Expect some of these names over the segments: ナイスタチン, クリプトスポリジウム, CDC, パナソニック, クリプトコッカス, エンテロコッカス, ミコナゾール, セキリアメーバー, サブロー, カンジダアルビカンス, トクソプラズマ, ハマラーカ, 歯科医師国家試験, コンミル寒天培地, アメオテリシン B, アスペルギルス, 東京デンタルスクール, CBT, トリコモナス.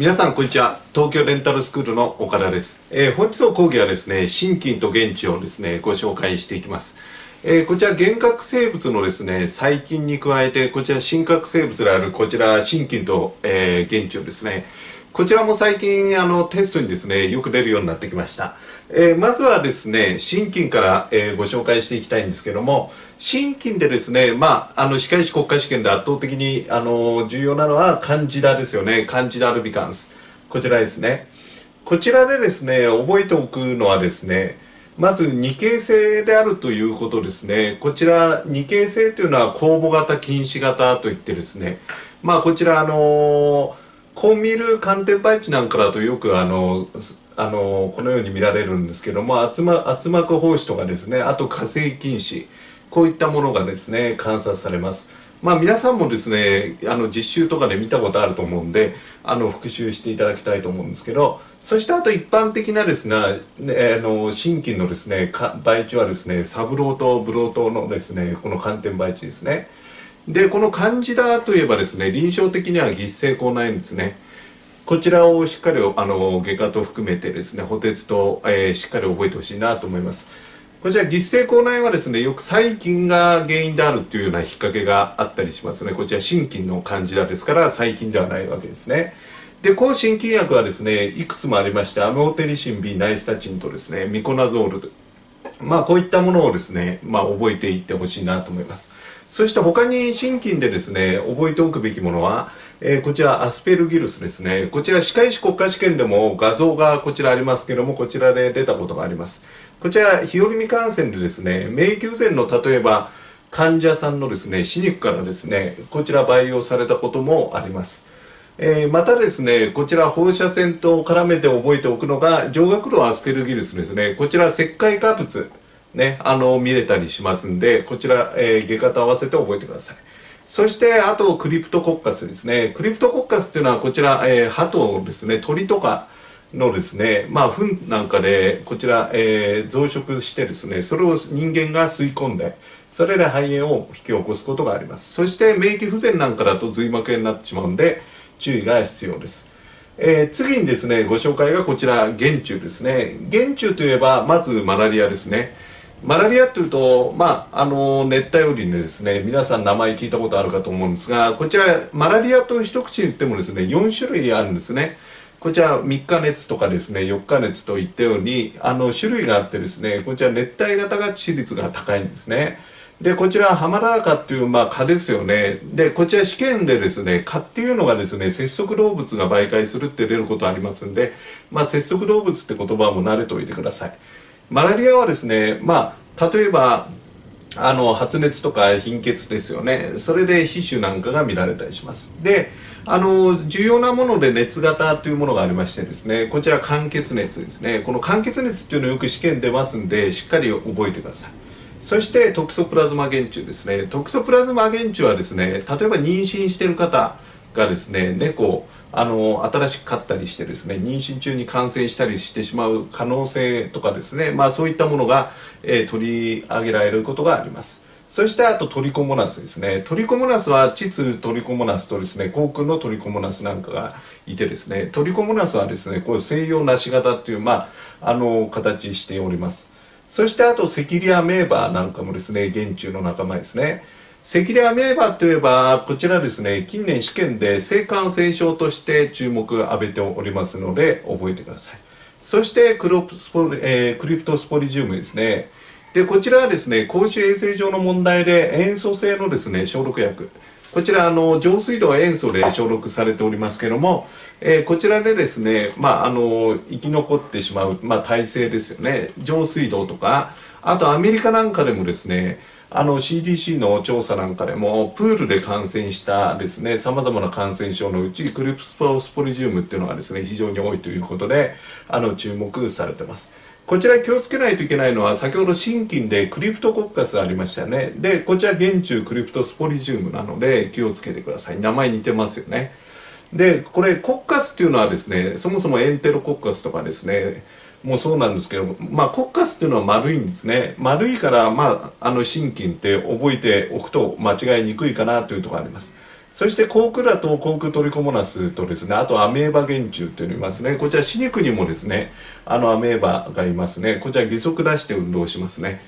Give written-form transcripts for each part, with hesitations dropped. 皆さんこんにちは。東京レンタルスクールの岡田です。本日の講義はですね、真菌と原虫をですね、ご紹介していきます。こちら原核生物のですね、細菌に加えて、こちら真核生物であるこちら真菌と、原虫をですね、こちらも最近テストにですね、よく出るようになってきました。まずはですね、真菌から、ご紹介していきたいんですけども、真菌でですね、歯科医師国家試験で圧倒的に重要なのはカンジダですよね。カンジダアルビカンス。こちらですね。こちらでですね、覚えておくのはですね、まず二型性であるということですね。こちら二型性というのは酵母型、菌糸型といってですね、こちらコンミル寒天培地なんかだとよくこのように見られるんですけども、厚膜胞子とかですね、あと火星菌糸、こういったものがですね、観察されます。皆さんもですね、実習とかで見たことあると思うんで、復習していただきたいと思うんですけど、そしてあと一般的なですね、真菌のですね、培地はですね、サブローとブローとのですね、この寒天培地ですね。で、このカンジダといえばですね、臨床的には偽性口内炎ですね。こちらをしっかり外科と含めてですね、補徹と、しっかり覚えてほしいなと思います。こちら偽性口内炎はですね、よく細菌が原因であるというような引っ掛けがあったりしますね。こちら真菌のカンジダですから、細菌ではないわけですね。で、抗真菌薬はですね、いくつもありまして、アメオテリシン B、ナイスタチンとですね、ミコナゾール、こういったものをですね、覚えていってほしいなと思います。そして他に真菌でですね、覚えておくべきものは、こちらアスペルギルスですね。こちら歯科医師国家試験でも画像がこちらありますけども、こちらで出たことがあります。こちら日和見感染でですね、免疫不全の例えば患者さんのですね、歯肉からですね、こちら培養されたこともあります。またですね、こちら放射線と絡めて覚えておくのが、上顎瘤アスペルギルスですね。こちら石灰化物。ね、見れたりしますんで、こちら、下型合わせて覚えてください。そして、あと、クリプトコッカスですね。クリプトコッカスっていうのは、こちら、ハトですね、鳥とかのですね、糞なんかで、こちら、増殖してですね、それを人間が吸い込んで、それで肺炎を引き起こすことがあります。そして、免疫不全なんかだと髄膜炎になってしまうんで、注意が必要です。次にですね、ご紹介がこちら、原虫ですね。原虫といえば、まずマラリアですね。マラリアというと、熱帯雨林でですね、皆さん名前聞いたことあるかと思うんですが、こちら、マラリアと一口に言ってもですね、4種類あるんですね。こちら、3日熱とかですね、4日熱といったように、種類があってですね、こちら、熱帯型が致死率が高いんですね。で、こちら、ハマラーカっていう、蚊ですよね。で、こちら、試験でですね、蚊っていうのがですね、節足動物が媒介するって出ることありますんで、節足動物って言葉も慣れておいてください。マラリアはですね、例えば、発熱とか貧血ですよね。それで皮腫なんかが見られたりします。で、重要なもので熱型というものがありましてですね、こちら間欠熱ですね。この間欠熱っていうのよく試験出ますんで、しっかり覚えてください。そして、トクソプラズマ原虫ですね。トクソプラズマ原虫はですね、例えば妊娠している方、がですね、猫を新しく飼ったりしてですね、妊娠中に感染したりしてしまう可能性とかですね、そういったものが、取り上げられることがあります。そしてあとトリコモナスですね。トリコモナスは膣トリコモナスとですね、口腔のトリコモナスなんかがいてですね、トリコモナスはですね、こう西洋梨型っていう、形しております。そしてあとセキリアメーバーなんかもですね、原虫の仲間ですね。セキリアメーバーといえば、こちらですね、近年試験で性感染症として注目を浴びておりますので、覚えてください。そしてクリプトスポリジウムですね。で、こちらはですね、公衆衛生上の問題で塩素性のですね、消毒薬。こちら、上水道は塩素で消毒されておりますけども、こちらでですね、生き残ってしまう、耐性ですよね。上水道とか、あとアメリカなんかでもですね、CDC の調査なんかでも、プールで感染したですね、様々な感染症のうち、クリプトスポリジウムっていうのがですね、非常に多いということで、注目されてます。こちら気をつけないといけないのは、先ほど真菌でクリプトコッカスありましたよね。で、こちら原虫クリプトスポリジウムなので、気をつけてください。名前似てますよね。で、これ、コッカスっていうのはですね、そもそもエンテロコッカスとかですね、もうそうなんですけど、コッカスっていうのは丸いんですね。丸いから、真菌って覚えておくと間違いにくいかなというところがあります。そしてコークラとコークトリコモナスとですね、あとアメーバ原虫というのがいますね。こちら歯肉にもですね、アメーバがいますね。こちら義足出して運動しますね。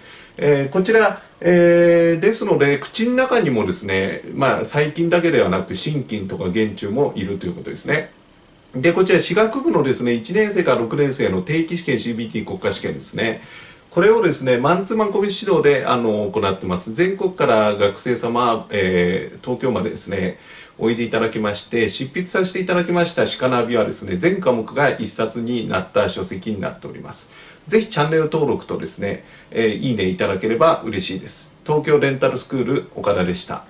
こちら、ですので口の中にもですね、細菌だけではなく真菌とか原虫もいるということですね。で、こちら歯学部のですね、1年生から6年生の定期試験 CBT 国家試験ですね。これをですね、マンツーマン個別指導で行ってます。全国から学生様、東京までですね、おいでいただきまして、執筆させていただきました歯科ナビはですね、全科目が一冊になった書籍になっております。ぜひチャンネル登録とですね、いいねいただければ嬉しいです。東京デンタルスクール岡田でした。